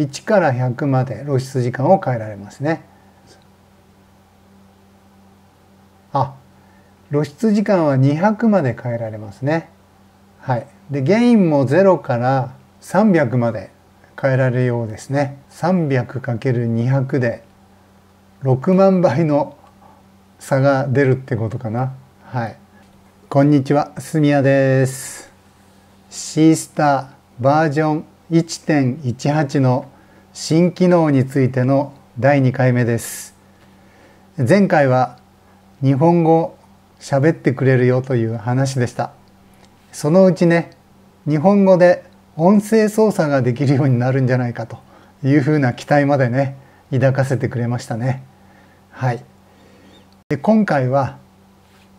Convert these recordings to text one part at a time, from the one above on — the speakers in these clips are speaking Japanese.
1から100まで露出時間を変えられますね。あ、露出時間は200まで変えられますね。はい。で、ゲインも0から300まで変えられるようですね。300×200 で6万倍の差が出るってことかな。はい。こんにちは、すみやです。シースターバージョン 1.18 の新機能についての第2回目です。前回は日本語喋ってくれるよという話でした。そのうちね、日本語で音声操作ができるようになるんじゃないかというふうな期待までね、抱かせてくれましたね。はい。で、今回は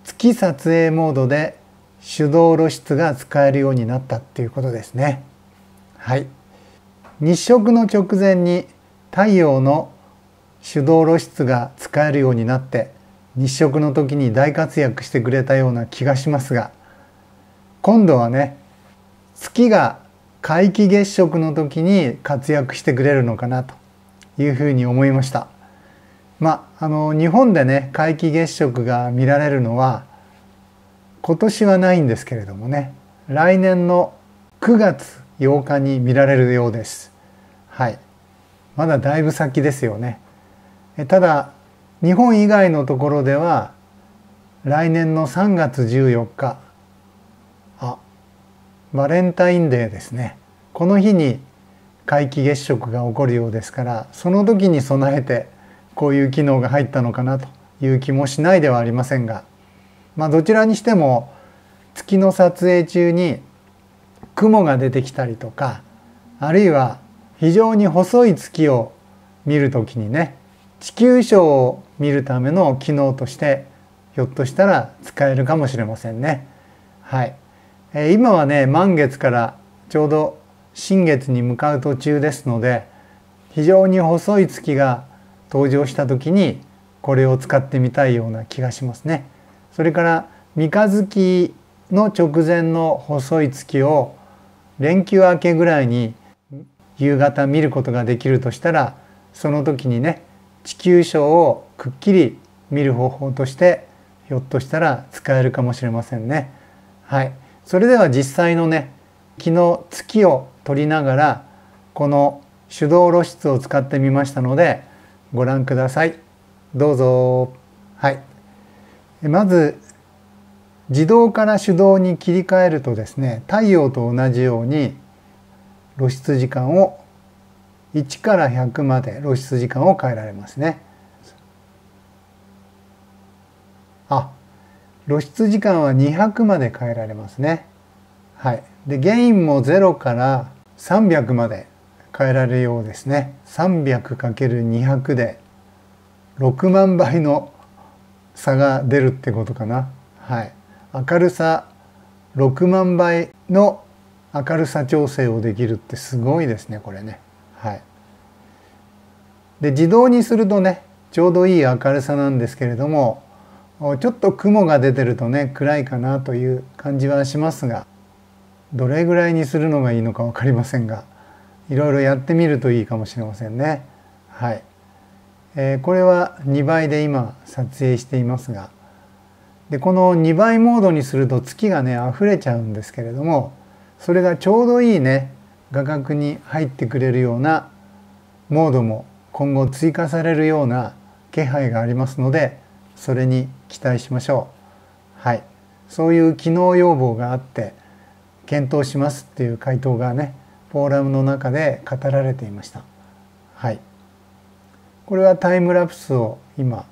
月撮影モードで手動露出が使えるようになったっていうことですね。はい。日食の直前に太陽の手動露出が使えるようになって、日食の時に大活躍してくれたような気がしますが、今度はね、月が皆既月食の時に活躍してくれるのかなというふうに思いました。まあ、日本でね、皆既月食が見られるのは今年はないんですけれどもね、来年の9月8日に見られるようです。はい。まだだいぶ先ですよね。ただ日本以外のところでは来年の3月14日、あ、バレンタインデーですね。この日に皆既月食が起こるようですから、その時に備えてこういう機能が入ったのかなという気もしないではありませんが、まあどちらにしても月の撮影中に雲が出てきたりとか、あるいは非常に細い月を見る時にね、地球ショーを見るための機能としてひょっとしたら使えるかもしれませんね。はい。今はね、満月からちょうど新月に向かう途中ですので、非常に細い月が登場した時にこれを使ってみたいような気がしますね。それから三日月の直前の細い月を連休明けぐらいに夕方見ることができるとしたら、その時にね、地球ショーをくっきり見る方法としてひょっとしたら使えるかもしれませんね。はい。それでは実際のね、昨日月を撮りながらこの手動露出を使ってみましたのでご覧ください。どうぞ。はい。まず自動から手動に切り替えるとですね、太陽と同じように露出時間を1から100まで露出時間を変えられますね。あ、露出時間は200まで変えられますね。はい。で、ゲインも0から300まで変えられるようですね。300×200 で6万倍の差が出るってことかな。はい。明るさ6万倍の明るさ調整をできるってすごいですね、これね。はい、で自動にするとね、ちょうどいい明るさなんですけれども、ちょっと雲が出てるとね、暗いかなという感じはしますが、どれぐらいにするのがいいのか分かりませんが、いろいろやってみるといいかもしれませんね。はい。これは2倍で今撮影していますが、でこの2倍モードにすると月がね溢れちゃうんですけれども、それがちょうどいいね画角に入ってくれるようなモードも今後追加されるような気配がありますので、それに期待しましょう。はい。そういう機能要望があって検討しますっていう回答がね、フォーラムの中で語られていました。はい。これはタイムラプスを今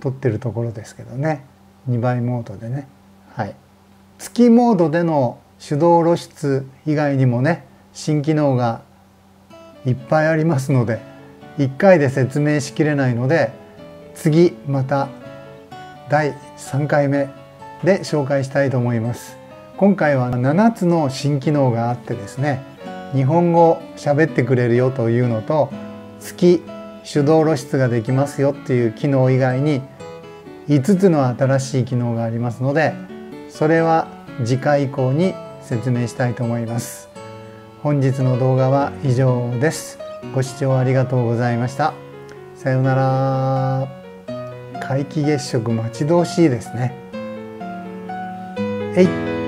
撮ってるところですけどね、2倍モードでね。はい。月モードでの手動露出以外にもね、新機能がいっぱいありますので、1回で説明しきれないので、次また第3回目で紹介したいと思います。今回は7つの新機能があってですね、日本語喋ってくれるよというのと、月手動露出ができますよっていう機能以外に5つの新しい機能がありますので、それは次回以降に説明したいと思います。本日の動画は以上です。ご視聴ありがとうございました。さようなら。皆既月食待ち遠しいですね。えい。